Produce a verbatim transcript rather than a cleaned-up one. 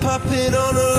Puppet on a